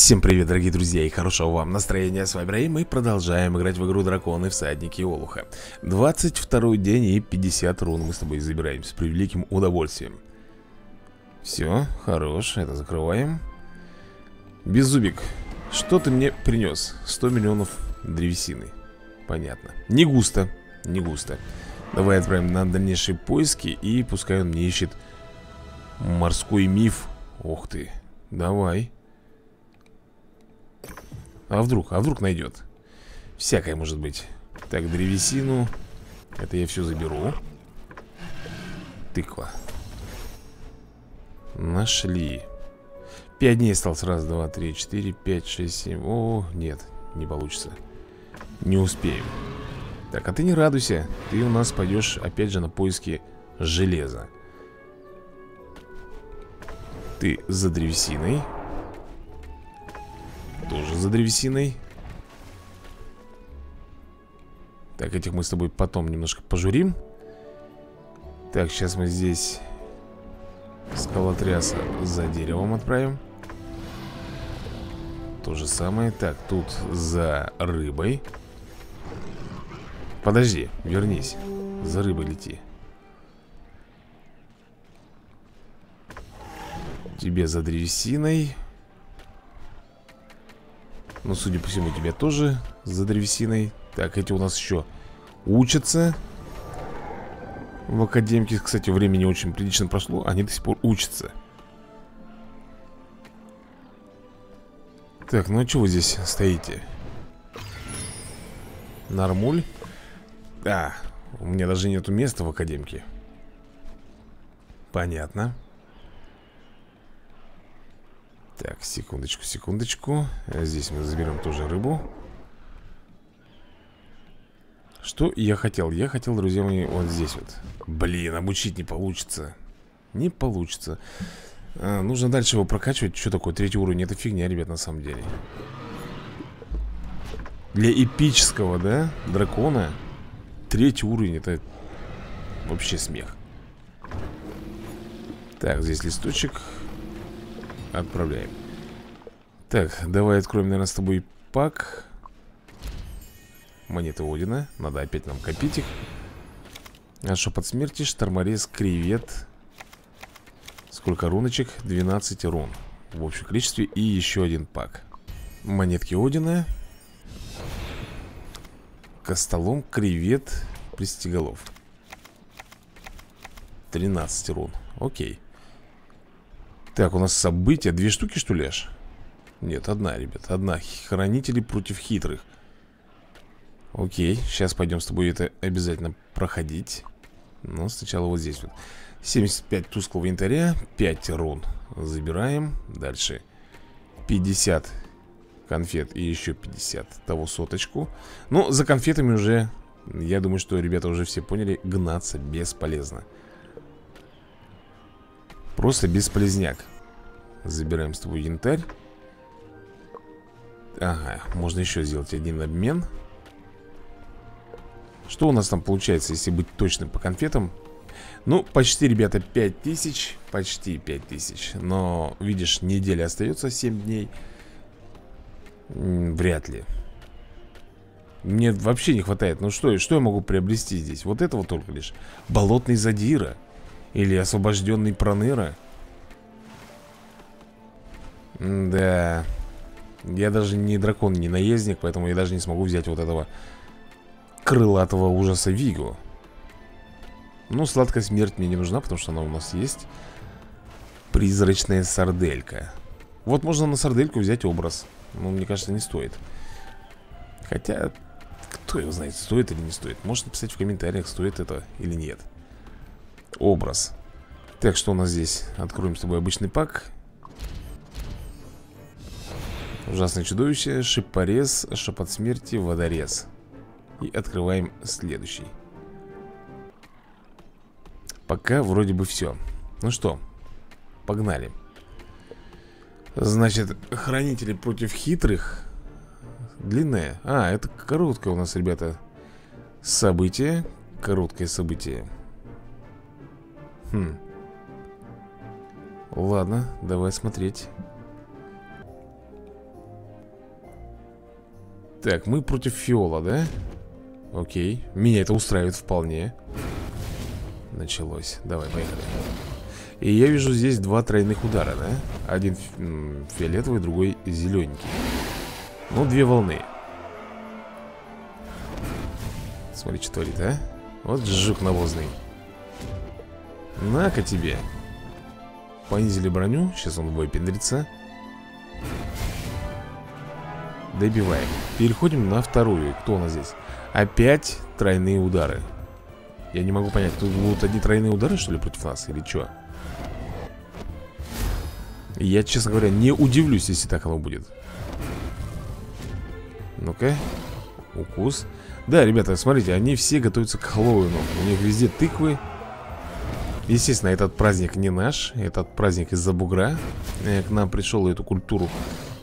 Всем привет, дорогие друзья, и хорошего вам настроения. С вами Рэй, мы продолжаем играть в игру Драконы, Всадники и Олуха. 22 день и 50 рун мы с тобой забираем с превеликим удовольствием. Все, хорош, это закрываем. Беззубик, что ты мне принес? 100 миллионов древесины. Понятно. Не густо, не густо. Давай отправим на дальнейшие поиски, и пускай он мне ищет морской миф. Ух ты, давай. А вдруг найдет? Всякое может быть. Так, древесину. Это я все заберу. Тыква. Нашли. 5 дней осталось. Раз, два, три, четыре, пять, шесть, семь. О, нет, не получится. Не успеем. Так, а ты не радуйся. Ты у нас пойдешь опять же на поиски железа. Ты за древесиной. Тоже за древесиной. Так, этих мы с тобой потом немножко пожурим. Так, сейчас мы здесь Скалотряса за деревом отправим. То же самое. Так, тут за рыбой. Подожди, вернись. За рыбой лети. Тебе за древесиной. Ну, судя по всему, тебя тоже за древесиной. Так, эти у нас еще учатся в академике. Кстати, времени очень прилично прошло. Они до сих пор учатся. Так, ну а чего вы здесь стоите? Нормуль. А, у меня даже нету места в академике. Понятно. Так, секундочку, секундочку. Здесь мы заберем тоже рыбу. Что я хотел? Я хотел, друзья мои, вот здесь вот. Блин, обучить не получится. Не получится. Нужно дальше его прокачивать. Что такое? Третий уровень. Это фигня, ребят, на самом деле. Для эпического, да, дракона третий уровень — это вообще смех. Так, здесь листочек. Отправляем. Так, давай откроем, наверное, с тобой пак. Монеты Одина. Надо опять нам копить их. А Шопот смерти, шторморез, кревет. Сколько руночек? 12 рун в общем количестве. И еще один пак. Монетки Одина. Костолом, кревет, Пристеголов. 13 рун. Окей. Так, у нас события. Две штуки, что ли, аж? Нет, одна, ребят, одна. Хранители против хитрых. Окей, сейчас пойдем с тобой это обязательно проходить. Но сначала вот здесь вот. 75 тусклого янтаря, 5 рун. Забираем. Дальше 50 конфет и еще 50 того соточку. Но за конфетами уже, я думаю, что ребята уже все поняли, гнаться бесполезно. Просто бесполезняк. Забираем с тобой янтарь. Ага, можно еще сделать один обмен. Что у нас там получается, если быть точным по конфетам? Ну, почти, ребята, 5000. Почти 5000. Но, видишь, неделя остается, 7 дней. Вряд ли. Мне вообще не хватает. Ну что я могу приобрести здесь? Вот этого только лишь. Болотный задира. Или освобожденный проныра. Да. Я даже не дракон, не наездник, поэтому я даже не смогу взять вот этого крылатого ужаса Виго. Ну, сладкая смерть мне не нужна, потому что она у нас есть. Призрачная сарделька. Вот можно на сардельку взять образ. Но мне кажется, не стоит. Хотя, кто его знает, стоит или не стоит. Можете написать в комментариях, стоит это или нет. Образ. Так, что у нас здесь? Откроем с тобой обычный пак. Ужасное чудовище, шипорез, шепот смерти, водорез. И открываем следующий. Пока вроде бы все. Ну что, погнали. Значит, хранители против хитрых. Длинная. А, это короткое у нас, ребята, событие. Короткое событие. Хм. Ладно, давай смотреть. Так, мы против Фиола, да? Окей, меня это устраивает вполне. Началось, давай, поехали. И я вижу здесь два тройных удара, да? Один фиолетовый, другой зелененький. Ну, две волны. Смотри, что творит, а? Вот жук навозный. На-ка тебе. Понизили броню, сейчас он выпендрится. Добиваем. Переходим на вторую. Кто у нас здесь? Опять тройные удары. Я не могу понять, тут будут одни тройные удары, что ли, против нас, или что? Я, честно говоря, не удивлюсь, если так оно будет. Ну-ка. Укус. Да, ребята, смотрите, они все готовятся к Хэллоуину. У них везде тыквы. Естественно, этот праздник не наш. Этот праздник из-за бугра. К нам пришел, эту культуру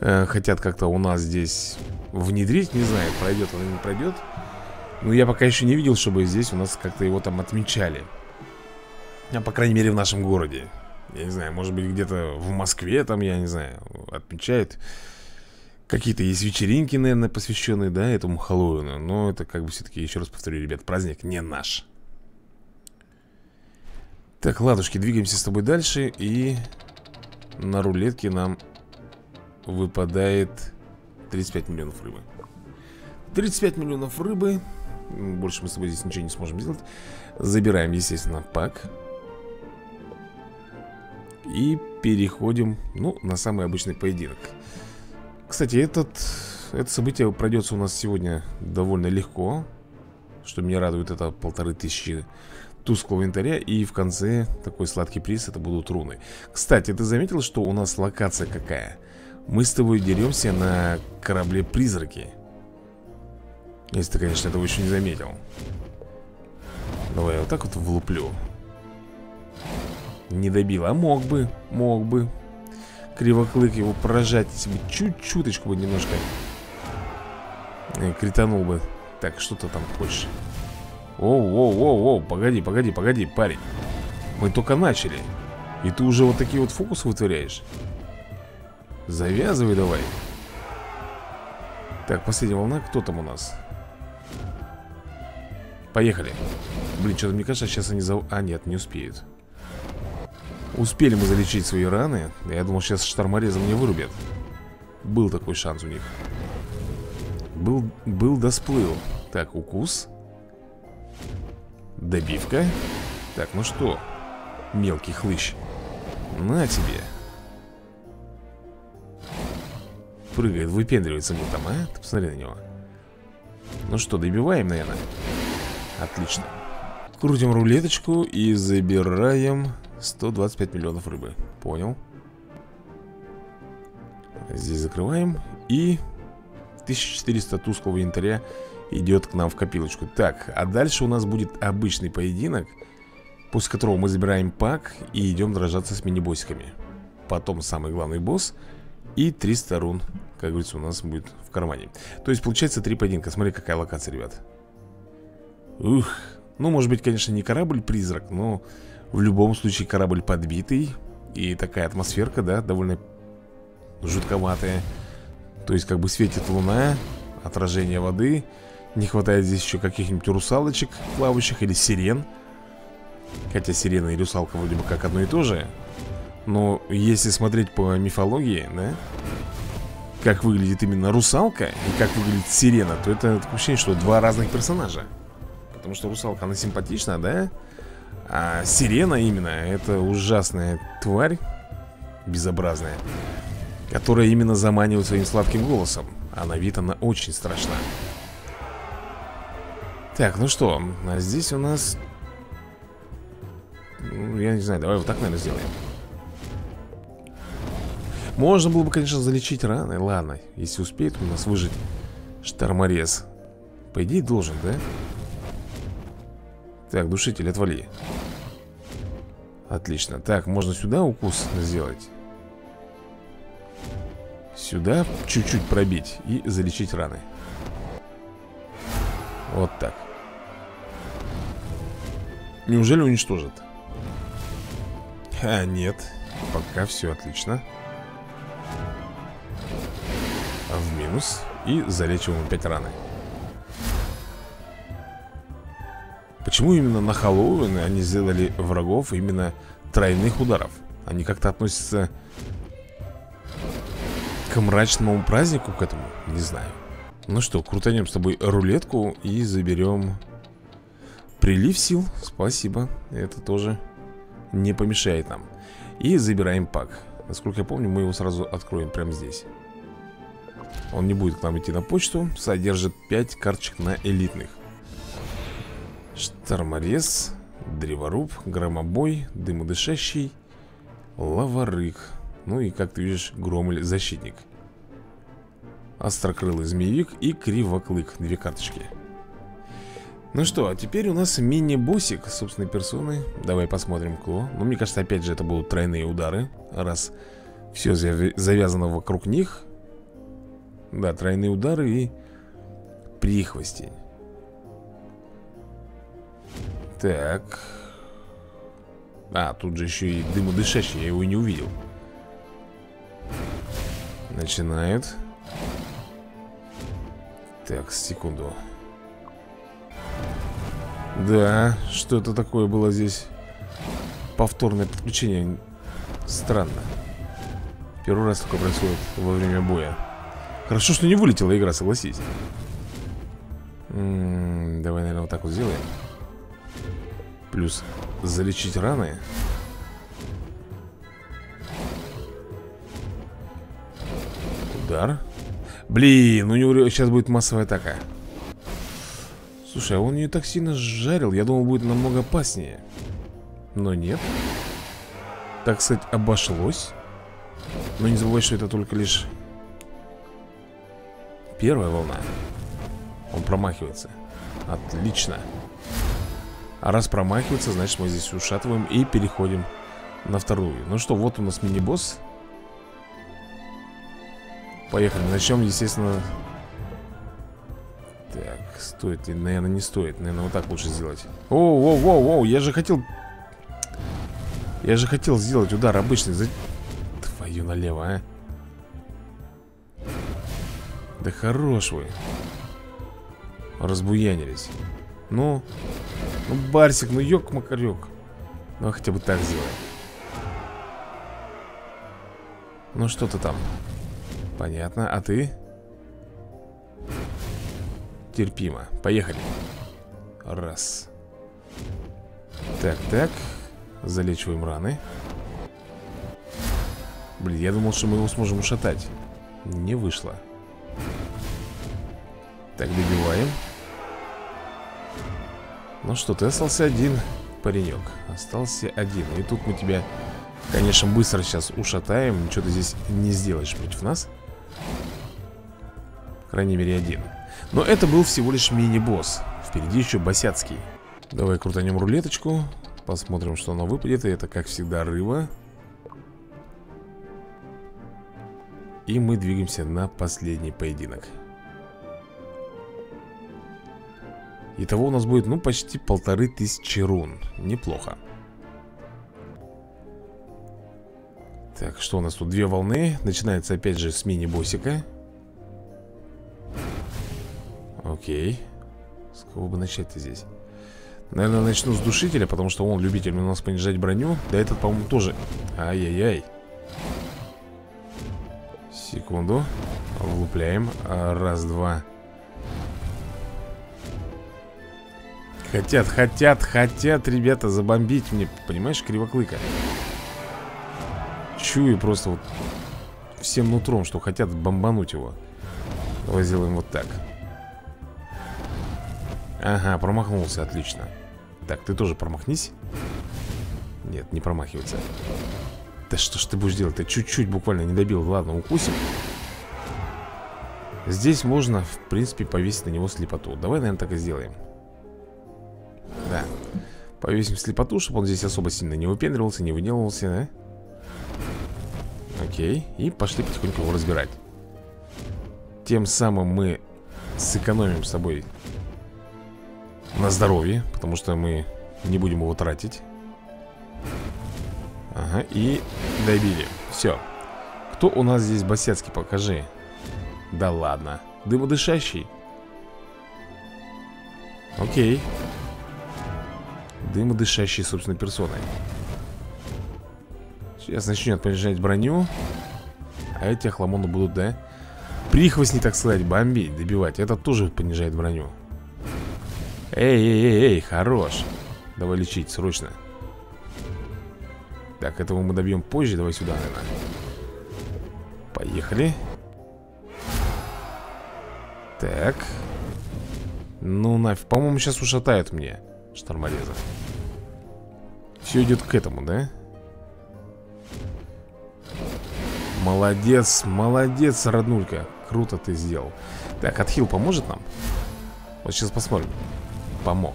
хотят как-то у нас здесь внедрить. Не знаю, пройдет он или не пройдет. Но я пока еще не видел, чтобы здесь у нас как-то его там отмечали. А по крайней мере в нашем городе. Я не знаю, может быть где-то в Москве там, я не знаю, отмечают. Какие-то есть вечеринки, наверное, посвященные, да, этому Хэллоуину. Но это как бы все-таки, еще раз повторю, ребят, праздник не наш. Так, ладушки, двигаемся с тобой дальше. И на рулетке нам выпадает 35 миллионов рыбы. 35 миллионов рыбы. Больше мы с тобой здесь ничего не сможем сделать. Забираем, естественно, пак. И переходим, ну, на самый обычный поединок. Кстати, это событие пройдется у нас сегодня довольно легко. Что меня радует, это 1500 тусклого инвентаря. И в конце такой сладкий приз, это будут руны. Кстати, ты заметил, что у нас локация какая? Мы с тобой деремся на корабле-призраки. Если ты, конечно, этого еще не заметил. Давай я вот так вот влуплю. Не добил, а мог бы, мог бы. Кривоклык его поражать, если бы чуть-чуточку бы немножко кританул бы. Так, что ты там хочешь? Оу-оу-оу-оу, погоди, погоди, погоди, парень. Мы только начали. И ты уже вот такие вот фокусы вытворяешь? Завязывай давай. Так, последняя волна, кто там у нас? Поехали. Блин, что-то мне кажется, сейчас они за... А, нет, не успеют. Успели мы залечить свои раны. Я думал, сейчас шторморезом не вырубят. Был такой шанс у них. Был да сплыл. Так, укус. Добивка. Так, ну что, мелкий хлыщ, на тебе. Прыгает, выпендривается был там, а? Ты посмотри на него. Ну что, добиваем, наверное. Отлично. Крутим рулеточку и забираем 125 миллионов рыбы. Понял. Здесь закрываем. И 1400 тусклого янтаря идет к нам в копилочку. Так, а дальше у нас будет обычный поединок, после которого мы забираем пак и идем дрожаться с мини-боссиками. Потом самый главный босс. И 300 рун, как говорится, у нас будет в кармане. То есть получается 3 поединка. Смотри, какая локация, ребят. Ух. Ну, может быть, конечно, не корабль-призрак, но в любом случае корабль подбитый. И такая атмосферка, да, довольно жутковатая. То есть как бы светит луна, отражение воды. Не хватает здесь еще каких-нибудь русалочек плавающих или сирен. Хотя сирена и русалка вроде бы как одно и то же. Но если смотреть по мифологии, да, как выглядит именно русалка и как выглядит сирена, то это такое ощущение, что два разных персонажа. Потому что русалка, она симпатична, да? А сирена именно, это ужасная тварь, безобразная, которая именно заманивает своим сладким голосом. А на вид она очень страшна. Так, ну что, а здесь у нас... Ну, я не знаю, давай вот так, наверное, сделаем. Можно было бы, конечно, залечить раны. Ладно, если успеет у нас выжить шторморез. По идее должен, да? Так, душитель, отвали. Отлично. Так, можно сюда укус сделать. Сюда чуть-чуть пробить и залечить раны. Вот так. Неужели уничтожит? А, нет. Пока все отлично. в минус. И залечиваем опять раны. Почему именно на Хэллоуин они сделали врагов именно тройных ударов? Они как-то относятся к мрачному празднику, к этому? Не знаю. Ну что, крутанем с тобой рулетку и заберем прилив сил. Спасибо, это тоже не помешает нам. И забираем пак. Насколько я помню, мы его сразу откроем прямо здесь. Он не будет к нам идти на почту. Содержит 5 карточек на элитных. Шторморез, Древоруб, Громобой, Дымодышащий, Ловорык. Ну и, как ты видишь, Громоль защитник, Острокрылый змеевик и Кривоклык. 2 карточки. Ну что, а теперь у нас мини-боссик собственной персоны. Давай посмотрим, кто. Ну, мне кажется, опять же, это будут тройные удары, раз все завязано вокруг них. Да, тройные удары и Прихвостень. Так. А, тут же еще и Дымодышащий, я его и не увидел. Начинает. Так, секунду. Да, что-то такое было здесь. Повторное подключение. Странно. Первый раз такое происходит во время боя. Хорошо, что не вылетела игра, согласись. Давай, наверное, вот так вот сделаем. Плюс залечить раны. Удар. Блин, у него сейчас будет массовая атака. Слушай, а он ее так сильно жарил. Я думал, будет намного опаснее. Но нет. Так сказать, обошлось. Но не забывай, что это только лишь первая волна. Он промахивается. Отлично. А раз промахивается, значит, мы здесь ушатываем и переходим на вторую. Ну что, вот у нас мини-босс. Поехали. Начнем, естественно. Так, стоит ли? Наверное, не стоит. Наверное, вот так лучше сделать. Оу, я же хотел сделать удар обычный. Твою налево, а. Да хорош вы. Разбуянились. Ну, ну, барсик, ну, ёк-макарёк. Ну, хотя бы так сделаем. Ну, что ты там? Понятно, а ты? Терпимо, поехали. Раз. Так, так. Залечиваем раны. Блин, я думал, что мы его сможем ушатать. Не вышло. Так, добиваем. Ну что, ты остался один, паренек. Остался один. И тут мы тебя, конечно, быстро сейчас ушатаем. Ничего ты здесь не сделаешь против нас. По крайней мере, один. Но это был всего лишь мини-босс. Впереди еще босяцкий. Давай крутанем рулеточку. Посмотрим, что она выпадет. И это, как всегда, рыба. И мы двигаемся на последний поединок. Итого у нас будет, ну, почти 1500 рун. Неплохо. Так, что у нас тут? 2 волны. Начинается опять же с мини-боссика. Окей. С кого бы начать-то здесь? Наверное, начну с Душителя, потому что он любитель у нас понижать броню. Да этот, по-моему, тоже. Ай-яй-яй. Секунду. Влупляем. Раз, два. Хотят, ребята, забомбить мне, понимаешь, Кривоклыка. Чую просто вот всем нутром, что хотят бомбануть его. Давай сделаем вот так. Ага, промахнулся, отлично. Так, ты тоже промахнись. Нет, не промахивается. Да что ж ты будешь делать? Ты чуть-чуть буквально не добил. Ладно, укусим. Здесь можно, в принципе, повесить на него слепоту. Давай, наверное, так и сделаем. Да. Повесим слепоту, чтобы он здесь особо сильно не выпендривался, не выделывался, да? Окей. И пошли потихоньку его разбирать. Тем самым мы сэкономим с собой на здоровье, потому что мы не будем его тратить. Ага, и добили. Все. Кто у нас здесь босяцкий, покажи. Да ладно. Дымодышащий. Окей. Дымодышащий собственной персоной. Сейчас начнет понижать броню. А эти охламоны будут, да? Прихвостни, так сказать, бомбить, добивать. Это тоже понижает броню. Эй, хорош. Давай лечить, срочно. Так, этого мы добьем позже. Давай сюда, наверное. Поехали. Так. Ну нафиг. По-моему, сейчас ушатают мне штормореза. Все идет к этому, да? Молодец, молодец, роднулька. Круто ты сделал. Так, отхил поможет нам? Вот сейчас посмотрим. Помог.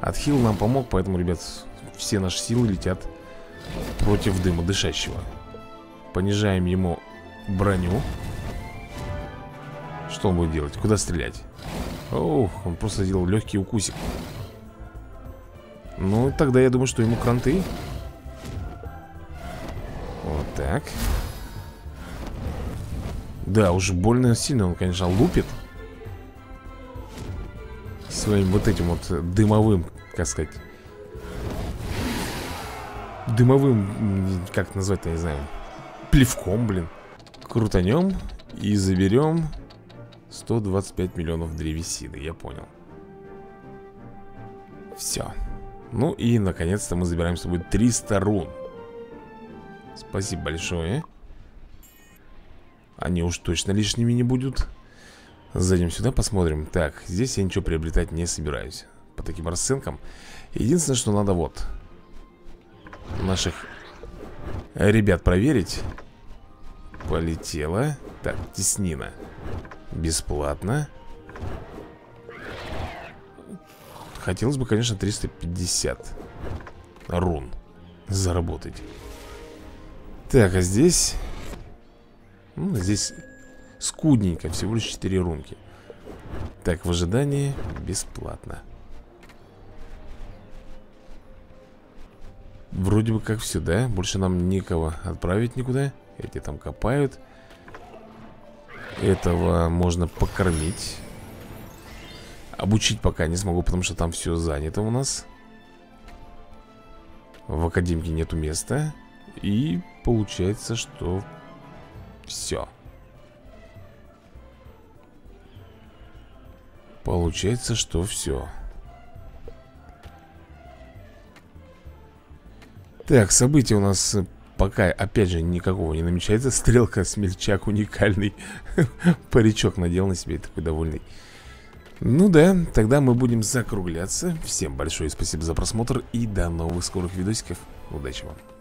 Отхил нам помог, поэтому, ребят, все наши силы летят против дымодышащего. Понижаем ему броню. Что он будет делать? Куда стрелять? Ох, он просто сделал легкий укусик. Ну, тогда я думаю, что ему кранты. Вот так. Да, уж больно сильно он, конечно, лупит своим вот этим вот дымовым, как сказать, дымовым, как назвать-то, не знаю, плевком, блин. Крутанем и заберем 125 миллионов древесины, я понял. Все. Ну и, наконец-то, мы забираем с собой 300 рун. Спасибо большое. Они уж точно лишними не будут. Зайдем сюда, посмотрим. Так, здесь я ничего приобретать не собираюсь. По таким расценкам. Единственное, что надо вот наших ребят проверить. Полетела. Так, теснина. Бесплатно. Хотелось бы, конечно, 350 рун заработать. Так, а здесь... Ну, здесь скудненько, всего лишь 4 рунки. Так, в ожидании бесплатно. Вроде бы как все, да? Больше нам некого отправить никуда. Эти там копают. Этого можно покормить. Обучить пока не смогу, потому что там все занято у нас. В академике нету места. И получается, что... Все. Получается, что все. Так, события у нас пока, опять же, никакого не намечается. Стрелка, смельчак уникальный. Паричок надел на себе, такой довольный. Ну да, тогда мы будем закругляться. Всем большое спасибо за просмотр и до новых скорых видосиков. Удачи вам.